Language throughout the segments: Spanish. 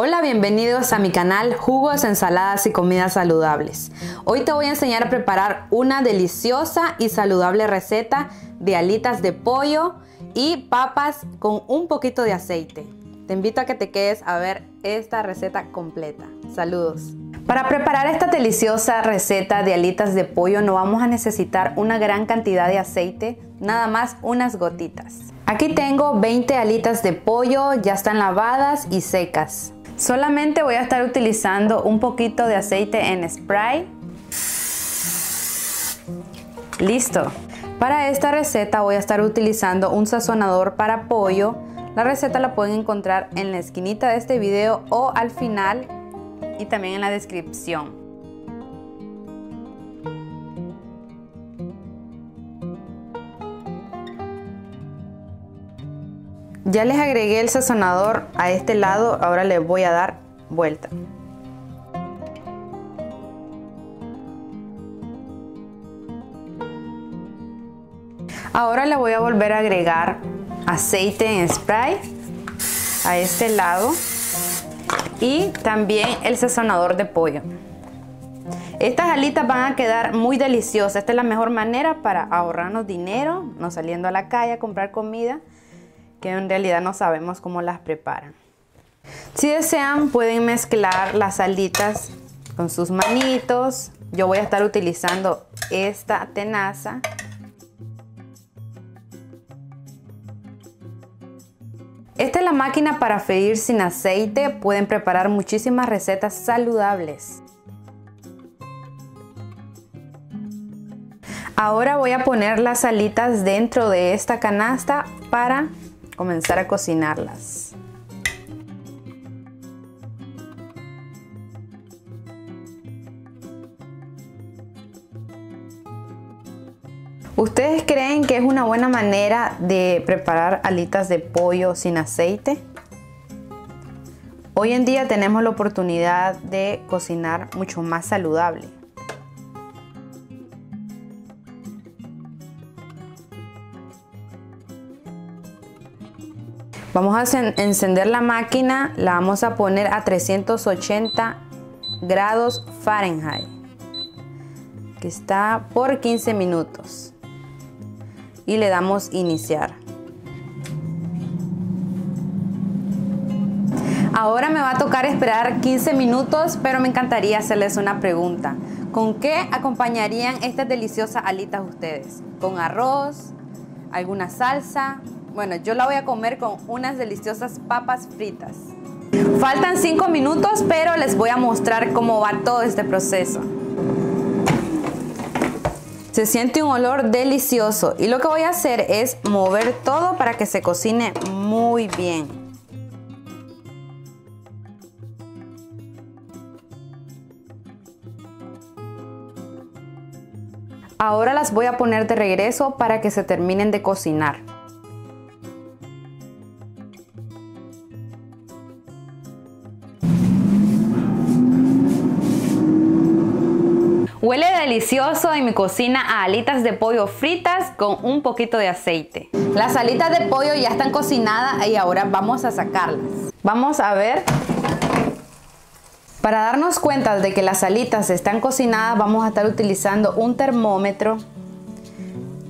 Hola, bienvenidos a mi canal Jugos, Ensaladas y Comidas Saludables. Hoy te voy a enseñar a preparar una deliciosa y saludable receta de alitas de pollo y papas con un poquito de aceite. Te invito a que te quedes a ver esta receta completa. Saludos. Para preparar esta deliciosa receta de alitas de pollo no vamos a necesitar una gran cantidad de aceite, nada más unas gotitas. Aquí tengo 20 alitas de pollo, ya están lavadas y secas. Solamente voy a estar utilizando un poquito de aceite en spray. Listo. Para esta receta voy a estar utilizando un sazonador para pollo. La receta la pueden encontrar en la esquinita de este video o al final y también en la descripción. Ya les agregué el sazonador a este lado, ahora le voy a dar vuelta. Ahora le voy a volver a agregar aceite en spray a este lado y también el sazonador de pollo. Estas alitas van a quedar muy deliciosas. Esta es la mejor manera para ahorrarnos dinero, no saliendo a la calle a comprar comida que en realidad no sabemos cómo las preparan. Si desean pueden mezclar las alitas con sus manitos. Yo voy a estar utilizando esta tenaza. Esta es la máquina para freír sin aceite. Pueden preparar muchísimas recetas saludables. Ahora voy a poner las alitas dentro de esta canasta para comenzar a cocinarlas. ¿Ustedes creen que es una buena manera de preparar alitas de pollo sin aceite? Hoy en día tenemos la oportunidad de cocinar mucho más saludable. Vamos a encender la máquina, la vamos a poner a 380 grados Fahrenheit, que está por 15 minutos. Y le damos iniciar. Ahora me va a tocar esperar 15 minutos, pero me encantaría hacerles una pregunta. ¿Con qué acompañarían estas deliciosas alitas ustedes? ¿Con arroz? ¿Alguna salsa? Bueno, yo la voy a comer con unas deliciosas papas fritas. Faltan 5 minutos, pero les voy a mostrar cómo va todo este proceso. Se siente un olor delicioso y lo que voy a hacer es mover todo para que se cocine muy bien. Ahora las voy a poner de regreso para que se terminen de cocinar. Huele delicioso en mi cocina a alitas de pollo fritas con un poquito de aceite. Las alitas de pollo ya están cocinadas y ahora vamos a sacarlas. Vamos a ver. Para darnos cuenta de que las alitas están cocinadas, vamos a estar utilizando un termómetro.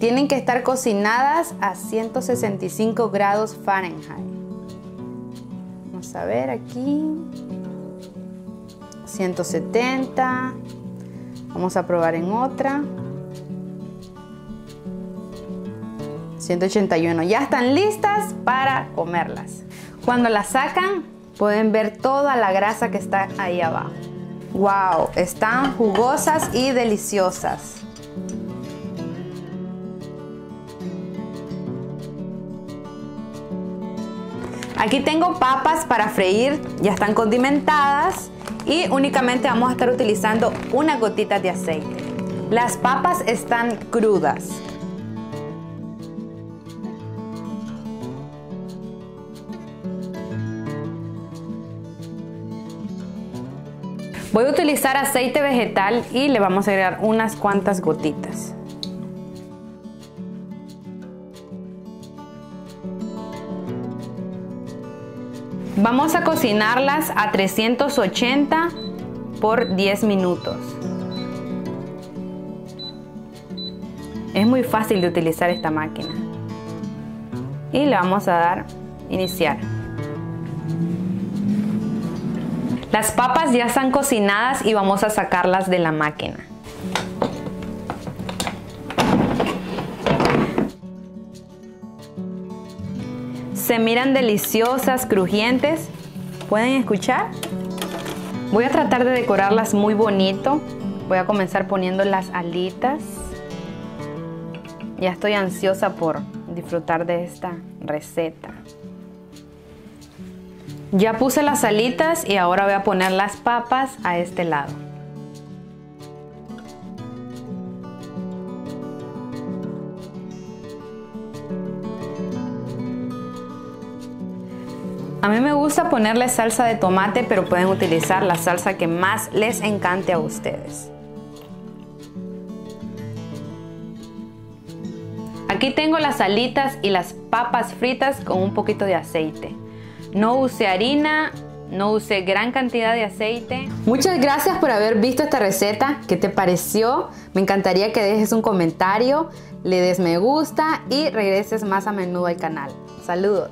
Tienen que estar cocinadas a 165 grados Fahrenheit. Vamos a ver aquí. 170. Vamos a probar en otra. 181. Ya están listas para comerlas. Cuando las sacan, pueden ver toda la grasa que está ahí abajo. ¡Wow! Están jugosas y deliciosas. Aquí tengo papas para freír. Ya están condimentadas. Y únicamente vamos a estar utilizando unas gotitas de aceite. Las papas están crudas. Voy a utilizar aceite vegetal y le vamos a agregar unas cuantas gotitas. Vamos a cocinarlas a 380 por 10 minutos. Es muy fácil de utilizar esta máquina. Y le vamos a dar iniciar. Las papas ya están cocinadas y vamos a sacarlas de la máquina. Se miran deliciosas, crujientes. ¿Pueden escuchar? Voy a tratar de decorarlas muy bonito. Voy a comenzar poniendo las alitas. Ya estoy ansiosa por disfrutar de esta receta. Ya puse las alitas y ahora voy a poner las papas a este lado. A mí me gusta ponerle salsa de tomate, pero pueden utilizar la salsa que más les encante a ustedes. Aquí tengo las alitas y las papas fritas con un poquito de aceite. No usé harina, no usé gran cantidad de aceite. Muchas gracias por haber visto esta receta. ¿Qué te pareció? Me encantaría que dejes un comentario, le des me gusta y regreses más a menudo al canal. Saludos.